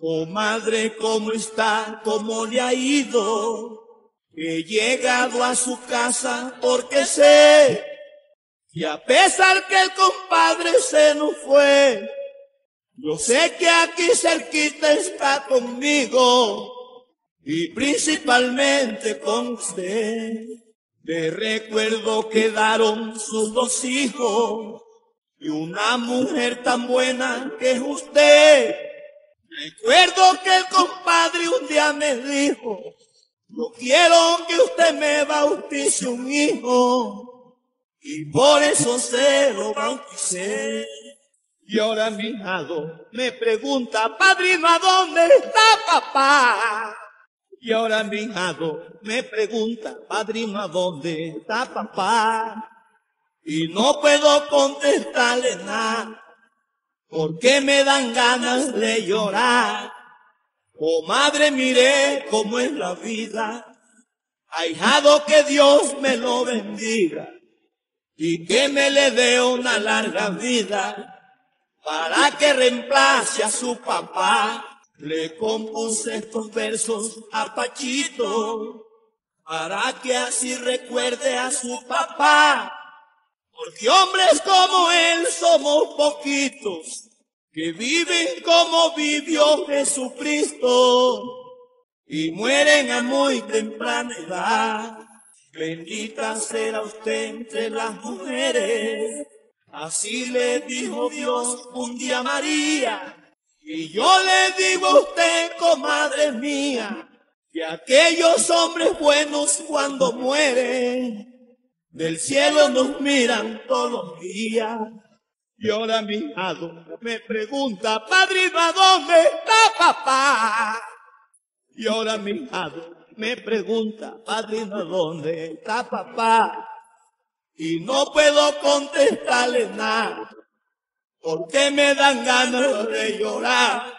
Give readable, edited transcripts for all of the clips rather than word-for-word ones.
Comadre, ¿cómo está? ¿Cómo le ha ido? He llegado a su casa porque sé que a pesar que el compadre se nos fue, yo sé que aquí cerquita está conmigo y principalmente con usted. De recuerdo quedaron sus dos hijos y una mujer tan buena que es usted. Recuerdo que el compadre un día me dijo, yo quiero que usted me bautice un hijo, y por eso se lo bauticé. Y ahora mi hijado me pregunta, padrino, ¿a dónde está papá? Y ahora mi hijado me pregunta, padrino, ¿a dónde está papá? Y no puedo contestarle nada, porque me dan ganas de llorar. Comadre, mire cómo es la vida. Ahijado, que Dios me lo bendiga y que me le dé una larga vida para que reemplace a su papá. Le compuse estos versos a Pachito para que así recuerde a su papá. Porque hombres como él somos poquitos, que viven como vivió Jesucristo y mueren a muy temprana edad. Bendita será usted entre las mujeres, así le dijo Dios un día a María. Y yo le digo a usted, comadre mía, que aquellos hombres buenos cuando mueren, del cielo nos miran todos los días. Y ahora mi hijado me pregunta, padrino, ¿a dónde está papá? Y ahora mi hijado me pregunta, padrino, ¿a dónde está papá? Y no puedo contestarle nada, porque me dan ganas de llorar.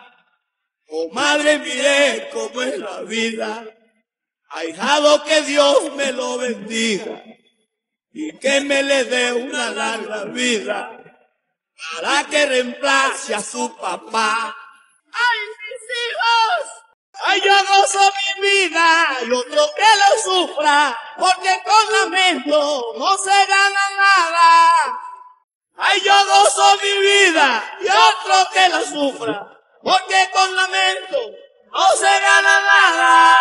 Comadre, mire cómo es la vida. Ahijado, que Dios me lo bendiga y que me le dé una larga vida para que reemplace a su papá. ¡Ay, mis hijos! ¡Ay, yo gozo mi vida! Y otro que lo sufra, porque con lamento no se gana nada. ¡Ay, yo gozo mi vida! Y otro que lo sufra, porque con lamento no se gana nada.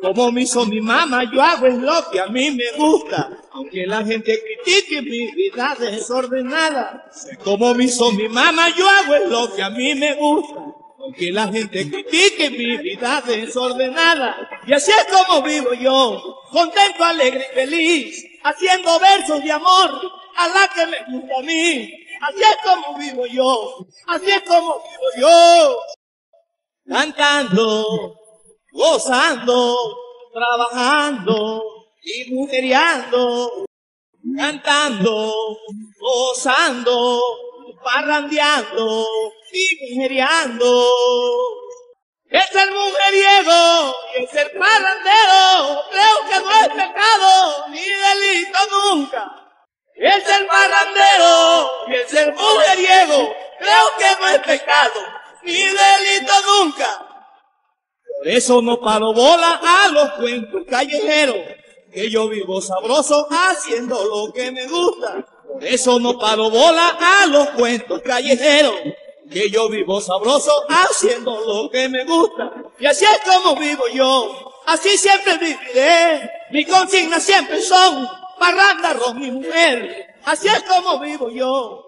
Como me hizo mi mamá, yo hago es lo que a mí me gusta, aunque la gente critique mi vida desordenada. Como me hizo mi mamá, yo hago es lo que a mí me gusta, aunque la gente critique mi vida desordenada. Y así es como vivo yo, contento, alegre y feliz, haciendo versos de amor a la que me gusta a mí. Así es como vivo yo, así es como vivo yo, cantando, gozando, trabajando y mujeriando, cantando, gozando, parrandeando y mujeriando. Es el mujeriego y es el parrandero, creo que no es pecado ni delito nunca. Es el parrandero y es el mujeriego, creo que no es pecado ni delito nunca. Por eso no paro bola a los cuentos callejeros, que yo vivo sabroso haciendo lo que me gusta. Por eso no paro bola a los cuentos callejeros, que yo vivo sabroso haciendo lo que me gusta. Y así es como vivo yo, así siempre viviré. Mi consigna siempre son parranda, ron y mujer. Así es como vivo yo,